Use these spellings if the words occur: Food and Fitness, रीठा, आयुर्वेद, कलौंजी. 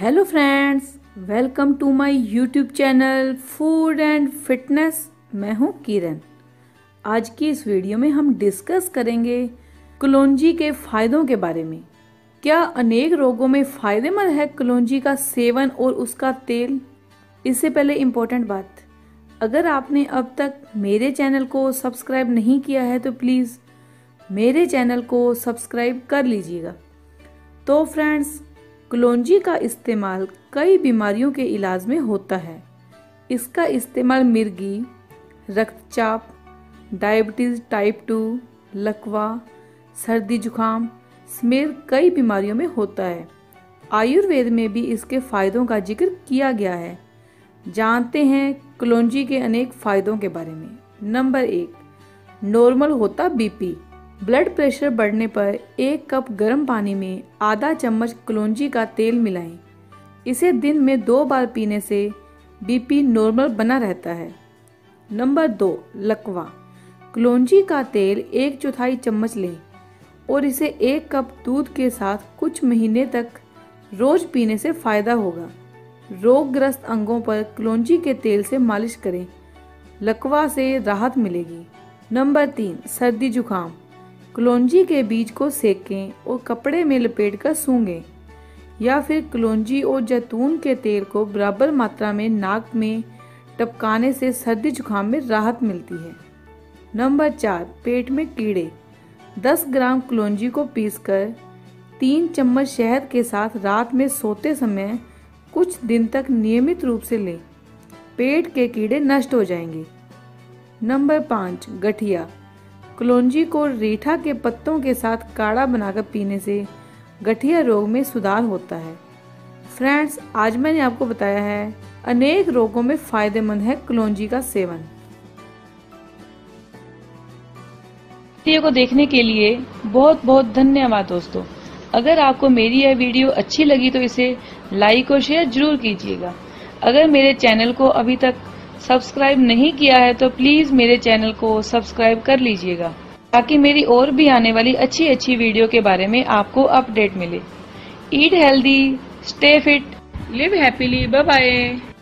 Hello friends, welcome to my YouTube channel food and fitness. मैं हूं किरण। आज की इस वीडियो में हम डिस्कस करेंगे कलौंजी के फायदों के बारे में। क्या अनेक रोगों में फायदेमंद है कलौंजी का सेवन और उसका तेल? इससे पहले इम्पोर्टेंट बात, अगर आपने अब तक मेरे चैनल को सब्सक्राइब नहीं किया है तो प्लीज़ मेरे चैनल को सब्सक्राइब कर लीजिएगा। तो फ्रेंड्स, कलौंजी का इस्तेमाल कई बीमारियों के इलाज में होता है। इसका इस्तेमाल मिर्गी, रक्तचाप, डायबिटीज़ टाइप 2, लकवा, सर्दी जुकाम समेत कई बीमारियों में होता है। आयुर्वेद में भी इसके फायदों का जिक्र किया गया है। जानते हैं कलौंजी के अनेक फायदों के बारे में। नंबर 1, नॉर्मल होता बीपी। ब्लड प्रेशर बढ़ने पर 1 कप गर्म पानी में आधा चम्मच कलौंजी का तेल मिलाएं। इसे दिन में 2 बार पीने से बीपी नॉर्मल बना रहता है। नंबर 2, लकवा। कलौंजी का तेल 1/4 चम्मच लें और इसे 1 कप दूध के साथ कुछ महीने तक रोज पीने से फायदा होगा। रोगग्रस्त अंगों पर कलौंजी के तेल से मालिश करें, लकवा से राहत मिलेगी। नंबर 3, सर्दी जुकाम। कलौंजी के बीज को सेकें और कपड़े में लपेटकर सूंघें, या फिर कलौंजी और जैतून के तेल को बराबर मात्रा में नाक में टपकाने से सर्दी जुकाम में राहत मिलती है। नंबर 4, पेट में कीड़े। 10 ग्राम कलौंजी को पीसकर 3 चम्मच शहद के साथ रात में सोते समय कुछ दिन तक नियमित रूप से लें, पेट के कीड़े नष्ट हो जाएंगे। नंबर 5, गठिया। कलौंजी को रीठा के पत्तों के साथ काढ़ा बनाकर पीने से गठिया रोग में सुधार होता है। फ्रेंड्स, आज मैंने आपको बताया है अनेक रोगों में फायदेमंद है कलौंजी का सेवन। वीडियो को देखने के लिए बहुत बहुत धन्यवाद दोस्तों। अगर आपको मेरी यह वीडियो अच्छी लगी तो इसे लाइक और शेयर जरूर कीजिएगा। अगर मेरे चैनल को अभी तक सब्सक्राइब नहीं किया है तो प्लीज़ मेरे चैनल को सब्सक्राइब कर लीजिएगा, ताकि मेरी और भी आने वाली अच्छी अच्छी वीडियो के बारे में आपको अपडेट मिले। Eat healthy, stay fit, live happily. Bye bye.